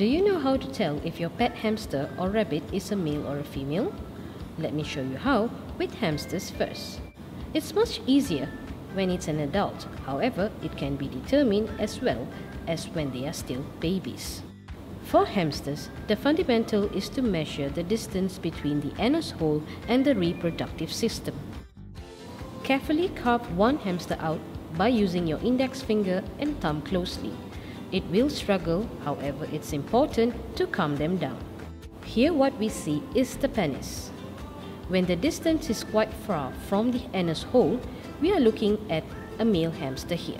Do you know how to tell if your pet hamster or rabbit is a male or a female? Let me show you how with hamsters first. It's much easier when it's an adult, however, it can be determined as well as when they are still babies. For hamsters, the fundamental is to measure the distance between the anus hole and the reproductive system. Carefully carve one hamster out by using your index finger and thumb closely. It will struggle, however, it's important to calm them down. Here what we see is the penis. When the distance is quite far from the anus hole, we are looking at a male hamster here.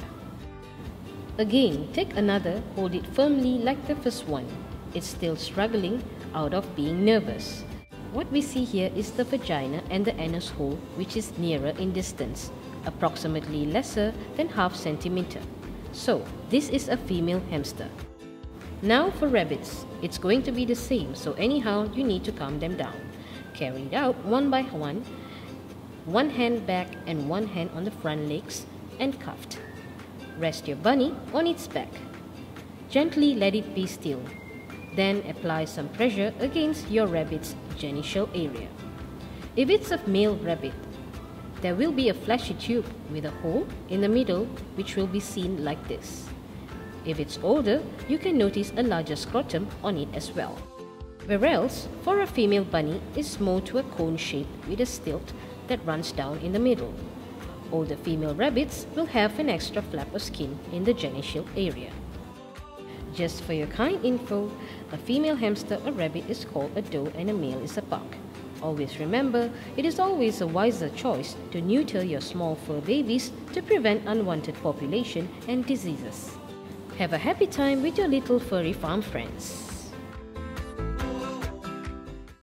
Again, take another, hold it firmly like the first one. It's still struggling out of being nervous. What we see here is the vagina and the anus hole, which is nearer in distance, approximately lesser than half centimeter. So, this is a female hamster. Now for rabbits, it's going to be the same, so anyhow you need to calm them down. Carry it out one by one hand back and one hand on the front legs and cuffed. Rest your bunny on its back. Gently let it be still. Then apply some pressure against your rabbit's genital area. If it's a male rabbit, there will be a fleshy tube with a hole in the middle which will be seen like this. If it's older, you can notice a larger scrotum on it as well. Whereas, for a female bunny, it's more to a cone shape with a stilt that runs down in the middle. Older female rabbits will have an extra flap of skin in the genital area. Just for your kind info, a female hamster or rabbit is called a doe and a male is a buck. Always remember, it is always a wiser choice to neuter your small fur babies to prevent unwanted population and diseases. Have a happy time with your little furry farm friends.